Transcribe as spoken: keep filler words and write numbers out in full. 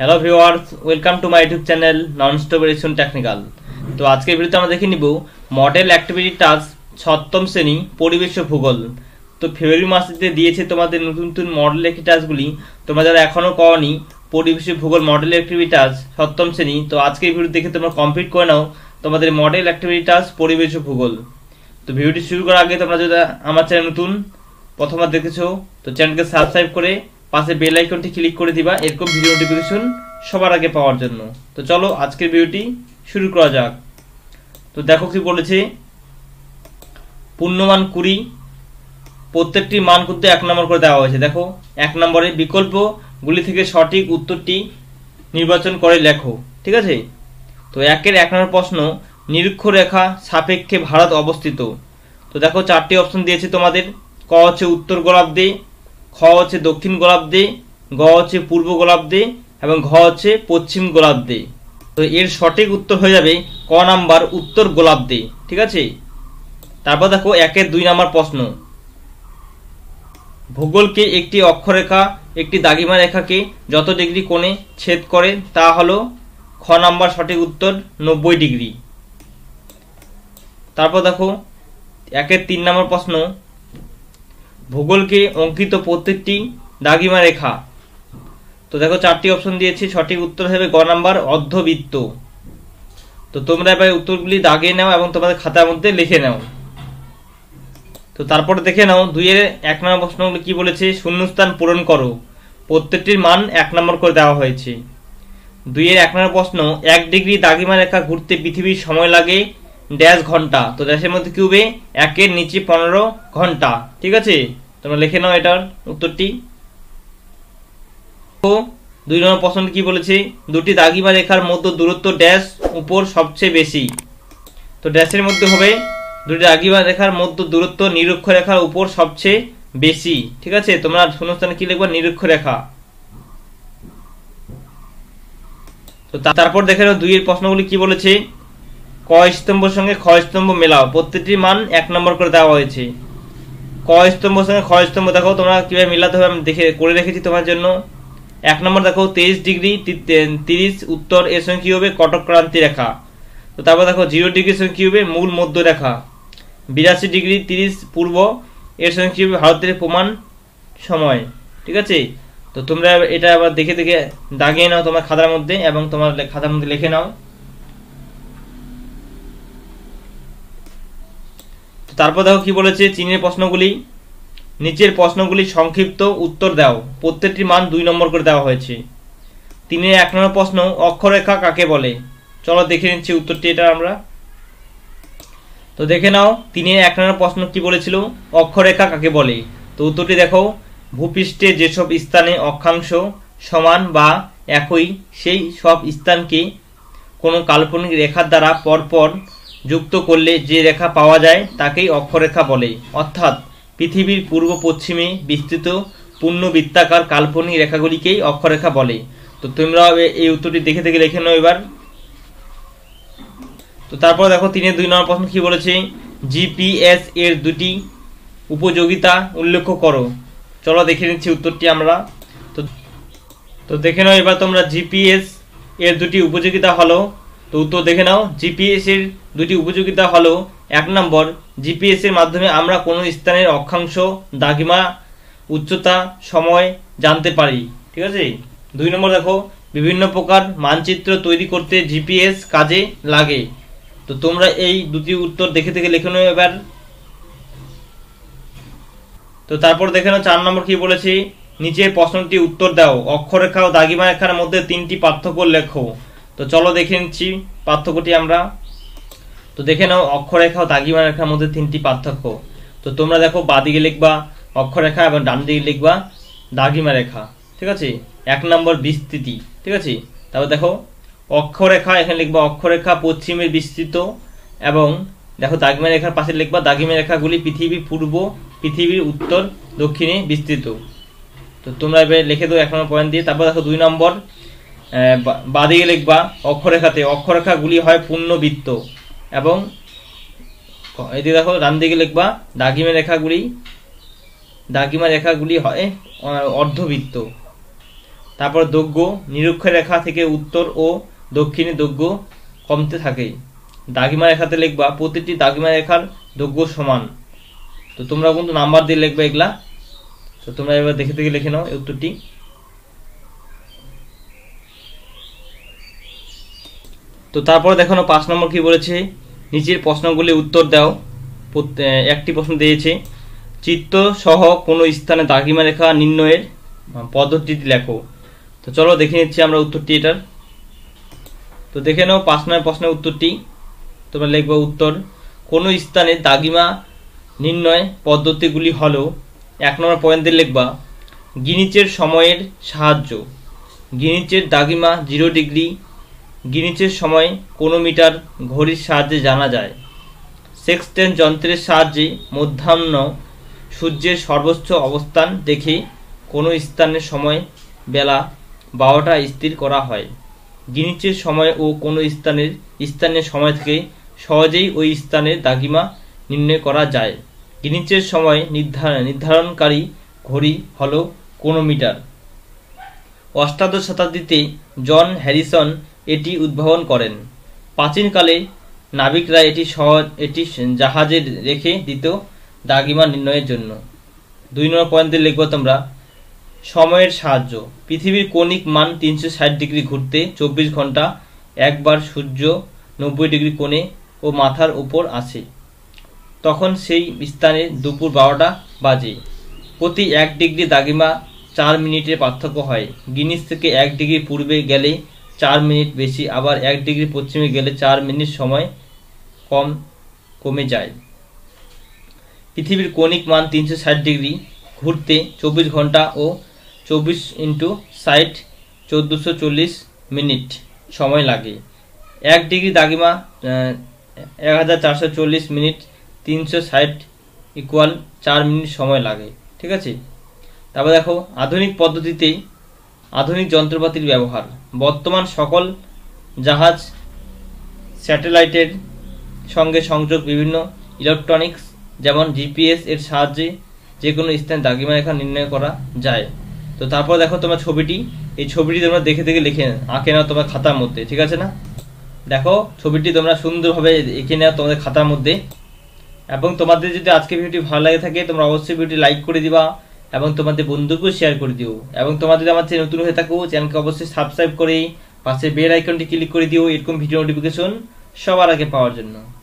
Hello viewers welcome to my YouTube channel non stop education technical. तो आज के भिडियोते आमरा देखे निब मडेल एक्टिविटी टास्क छठम श्रेणी परिवेश ও ভূগোল। तो फेब्रुआरी मासे दिएছে তোমাদের নতুন নতুন মডেল একটি টাস্কগুলি, তোমরা যারা এখনো করনি পরিবেশ ও ভূগোল মডেল অ্যাক্টিভিটি টাস্ক সপ্তম শ্রেণী, তো আজকে ভিডিও দেখে তোমরা কমপ্লিট করে নাও তোমাদের মডেল অ্যাক্টিভিটি টাস্ক পরিবেশ ও ভূগোল। তো ভিডিওটি শুরু করার আগে তোমরা যারা আমার চ্যানেল নতুন প্রথমবার দেখেছো তো চ্যানেলকে সাবস্ক্রাইব করে পাশে বেল আইকনটি ক্লিক করে দিবা এরকম ভিডিও নোটিফিকেশন সবার আগে পাওয়ার জন্য। তো চলো আজকের ভিডিওটি শুরু করা যাক। তো দেখো কি বলেছে, পূর্ণমান কুড়ি, প্রত্যেকটি মান কিন্তু এক নম্বর করে দেওয়া হয়েছে। দেখো এক নম্বরে বিকল্পগুলি থেকে সঠিক উত্তরটি নির্বাচন করে লেখো, ঠিক আছে। তো একের এক নম্বর প্রশ্ন, নিরক্ষরেখা সাপেক্ষে ভারত অবস্থিত। তো দেখো চারটি অপশন দিয়েছে তোমাদের, ক হচ্ছে উত্তর গোলার্ধে, খ হচ্ছে দক্ষিণ গোলার্ধে, গ হচ্ছে পূর্ব গোলার্ধে এবং ঘ হচ্ছে পশ্চিম গোলার্ধে। তো এর সঠিক উত্তর হয়ে যাবে ক নাম্বার উত্তর গোলার্ধে, ঠিক আছে। তারপর দেখো একের দুই নাম্বার প্রশ্ন, ভূগোলকে একটি অক্ষরেখা একটি দাগিমা রেখাকে যত ডিগ্রি কোণে ছেদ করে তা হলো খ নাম্বার সঠিক উত্তর নব্বই ডিগ্রি। তারপর দেখো একের তিন নাম্বার প্রশ্ন, ভূগোলকে অঙ্কিত প্রত্যেকটি দাগিমা রেখা। তো দেখো চারটি অপশন দিয়েছি, সঠিক উত্তর হবে গ নাম্বার অর্ধবৃত্ত। তো তোমরা এবার উত্তরগুলি দাগিয়ে নাও এবং তোমাদের খাতার মধ্যে লিখে নাও। তো তারপর দেখে নাও দুইয়ের এক নম্বর প্রশ্নগুলো কি বলেছে, শূন্যস্থান পূরণ করো, প্রত্যেকটির মান এক নম্বর করে দেওয়া হয়েছে। দুইয়ের এক নম্বর প্রশ্ন, এক ডিগ্রি দাগিমা রেখা ঘুরতে পৃথিবীর সময় লাগে ড্যাশ ঘন্টা। তো ড্যাশের মধ্যে কি হবে, একের নিচে পনেরো ঘন্টা, ঠিক আছে। তোমরা লিখে নাও এটার উত্তরটি। দুই নম্বর প্রশ্ন কি বলেছে, দুটি দাগিমা রেখার মধ্যে দূরত্ব ড্যাশ উপর সবচেয়ে বেশি। তো ড্যাশের মধ্যে হবে দুটি দাগিমা রেখার মধ্যে দূরত্ব নিরক্ষ রেখার উপর সবচেয়ে বেশি, ঠিক আছে। তোমরা শূন্যস্থানে কি লিখবে, নিরক্ষ রেখা। তো তারপর দেখে নাও দুইয়ের প্রশ্নগুলি কি বলেছে, ক স্তম্ভের সঙ্গে খ স্তম্ভ মেলাও, প্রত্যেকটির মান এক নম্বর করে দেওয়া হয়েছে। ক স্তম্ভের সঙ্গে খ স্তম্ভ দেখো তোমরা কিভাবে মেলাতে হবে আমি দেখে করে রেখেছি তোমার জন্য। এক নম্বর দেখো তেইশ ডিগ্রি তিরিশ উত্তর, এর সঙ্গে কী হবে কটকক্রান্তি রেখা। তো তারপর দেখো জিরো ডিগ্রির সঙ্গে কী হবে মূল মধ্য রেখা। বিরাশি ডিগ্রি তিরিশ পূর্ব, এর সঙ্গে কী হবে ভারতের প্রমাণ সময়, ঠিক আছে। তো তোমরা এটা আবার দেখে দেখে দাগিয়ে নাও তোমার খাতার মধ্যে এবং তোমার খাতার মধ্যে লিখে নাও। তারপর দেখো কি বলেছে চীনের প্রশ্নগুলি, নিচের প্রশ্নগুলি সংক্ষিপ্ত উত্তর দাও, প্রত্যেকটির মান দুই নম্বর করে দেওয়া হয়েছে। তিনের এক নম্বর প্রশ্ন, অক্ষরেখা কাকে বলে। চলো দেখে নিচ্ছি উত্তরটি এটা আমরা। তো দেখে নাও তিনের এক নম্বর প্রশ্ন কি বলেছিল, অক্ষরেখা কাকে বলে। তো উত্তরটি দেখো, ভূপৃষ্ঠে যেসব স্থানে অক্ষাংশ সমান বা একই সেই সব স্থানকে কোনো কাল্পনিক রেখার দ্বারা পরপর যুক্ত করলে যে রেখা পাওয়া যায় তাকেই অক্ষরেখা বলে। অর্থাৎ পৃথিবীর পূর্ব পশ্চিমে বিস্তৃত পূর্ণ বৃত্তাকার কাল্পনিক রেখাগুলিকেই অক্ষরেখা বলে। তো তোমরা এই উত্তরটি দেখে দেখে লিখে নাও এবার। তো তারপর দেখো তিনের দুই নম্বর প্রশ্ন কি বলেছে, জিপিএস এর দুটি উপযোগিতা উল্লেখ করো। চলো দেখে নিচ্ছি উত্তরটি আমরা। তো তো দেখে নাও এবার তোমরা, জিপিএস এর দুটি উপযোগিতা হলো। তো উত্তর দেখে নাও, জিপিএস এর দুটি উপযোগিতা হলো, এক নম্বর জিপিএস এর মাধ্যমে আমরা কোনো স্থানের অক্ষাংশ দাগিমা উচ্চতা সময় জানতে পারি, ঠিক আছে। দুই নম্বর দেখো, বিভিন্ন প্রকার মানচিত্র তৈরি করতে জিপিএস কাজে লাগে। তো তোমরা এই দুটি উত্তর দেখে দেখে লিখে নাও এবার। তো তারপর দেখে নাও চার নম্বর কি বলেছি, নিচের প্রশ্নটি উত্তর দাও, অক্ষরেখা ও দাগিমা রেখার মধ্যে তিনটি পার্থক্য লেখো। তো চলো দেখে নিচ্ছি পার্থক্যটি আমরা। তো দেখে নাও অক্ষরেখা ও দাগিমা রেখার মধ্যে তিনটি পার্থক্য। তো তোমরা দেখো বাঁদিকে লিখবা অক্ষরেখা এবং ডান দিকে লিখবা দাগিমা রেখা, ঠিক আছে। এক নম্বর বিস্তৃতি, ঠিক আছে। তারপর দেখো অক্ষরেখা, এখানে লিখবা অক্ষরেখা পশ্চিমের বিস্তৃত, এবং দেখো দাগিমা রেখার পাশে লিখবা দাগিমা রেখাগুলি পৃথিবীর পূর্ব পৃথিবীর উত্তর দক্ষিণে বিস্তৃত। তো তোমরা এবার লিখে দাও এক নম্বর পয়েন্ট দিয়ে। তারপর দেখো দুই নম্বর বাঁদিকে লিখবা অক্ষরেখাতে অক্ষরেখাগুলি হয় পূর্ণবৃত্ত, এবং এদিকে দেখো ডান দিকে লিখবা দাগিমা রেখাগুলি দাগিমা রেখাগুলি হয় অর্ধবৃত্ত। तारपर दैर्घ्य निरक्षरेखा थेके उत्तर और दक्षिणे दैर्घ्य कमते थाके। दागिमा रेखाते लिखबा प्रतिटी दागिमा रेखार दैर्घ्य समान। तो तोमरा किन्तु नम्बर दिये लिखबा एगुला। तो तोमरा एबार देखे देखे लिखे नाओ उत्तरटी। तो तारपर देखो पाँच नम्बर कि बोलेछे, नीचेर प्रश्नगुली उत्तर दाओ। एकटी प्रश्न दियेछे चित्र सह कोनो स्थाने दागिमा रेखा निर्णयेर पद्धतिटी लेखो। तो चलो देखे निच्छी आमरा उत्तरटी एटार। तो देखे नाओ पाँच नम्बर प्रश्न उत्तरटी। तोमरा लिखबा उत्तर कोनो स्थाने दागिमा निर्णय पद्धतिगुली हलो। एक नम्बर पॉइंट लिखबा ग्रीनिचेर समयेर साहाज्य। ग्रीनिचेर दागिमा जिरो डिग्री ग्रीनिचेर समय कोनो मीटार घड़िर साहाज्ये जाना जाय। सेक्सटेंट यंत्रेर साहाज्ये मध्याह्न सूर्येर सर्वोच्च अवस्थान देखे कोनो स्थानेर समय बेला बारोटा स्थिर करा हय। ग्रीनिचेर समय ओ कोनो स्थानेर स्थानीय समय थेके सहजेई ओई स्थानेर दागिमा निर्णय करा जाय। ग्रीनिचेर समय निर्धारण निर्धारणकारी घड़ी हलो क्रोनोमीटार। अष्टादश शताब्दीते जन हैरिसन एटी उद्भावन करें। प्राचीनकाले नाविकरा एटी सहज एटी जहाजे रेखे दित दागिमा निर्णयेर जन्य। दुई नम्बर पॉइंट लिखबो तोमरा समयेर साहाज्य। पृथिवीर कौणिक मान तीन सौ साठ डिग्री घुरते चौबीस घंटा एक बार सूर्य नब्बे डिग्री कोणे ओ माथार ऊपर आसे। तखन सेई स्थाने दुपुर बारोटा बाजे। प्रति एक डिग्री दागिमा चार मिनिटेर पार्थक्य हय। ग्रीनिच थेके एक डिग्री पूर्वे गेले चार मिनिट बेशी आबार एक डिग्री पश्चिमे गेले चार मिनिट समय कम कमे जाय। पृथिवीर कौणिक मान तीन सौ साठ डिग्री घुरते चौबीस घंटा और चौबीस इंटू साठ चौदहशो चल्लिस मिनिट समय लागे। एक डिग्री दागिमा एक हज़ार चार सौ चल्लिस मिनिट तीन सौ साठ इक्वल चार मिनट समय लागे। ठीक है। तब देखो आधुनिक पद्धति आधुनिक जंत्रपातिर व्यवहार। बर्तमान सकल जहाज सैटेलाइटर संगे संयोग विभिन्न इलेक्ट्रनिक्स जेमन जीपीएस एर साहाज्ये जेकोनो स्थान दागिमा रेखा निर्णय करा जाए। तो तारपर देखो तुम्हारा छविटी ये छविटी तुम्हारा देखे देखे लिखे आँके नाओ तुम्हार खातार मध्य। ठीक है ना। देखो छविटी तुम्हारा सुंदर भावे एंके नाओ तुम्हारे खातार मध्य। एवं तुम्हारे जो आज के भिडियो भालो लागे थाके तोमरा अवश्य भिडियो लाइक कर दिबा एवं तुम्हारे बंधुके शेयर कर दिओ। एवं तुम्हारा जो चैनल नतून होये थाको चैनल के अवश्य सबसक्राइब करे पाशे बेल आइकनटी क्लिक कर दिओ एरकम भिडियो नोटिफिकेशन सबार आगे पावार जोन्नो।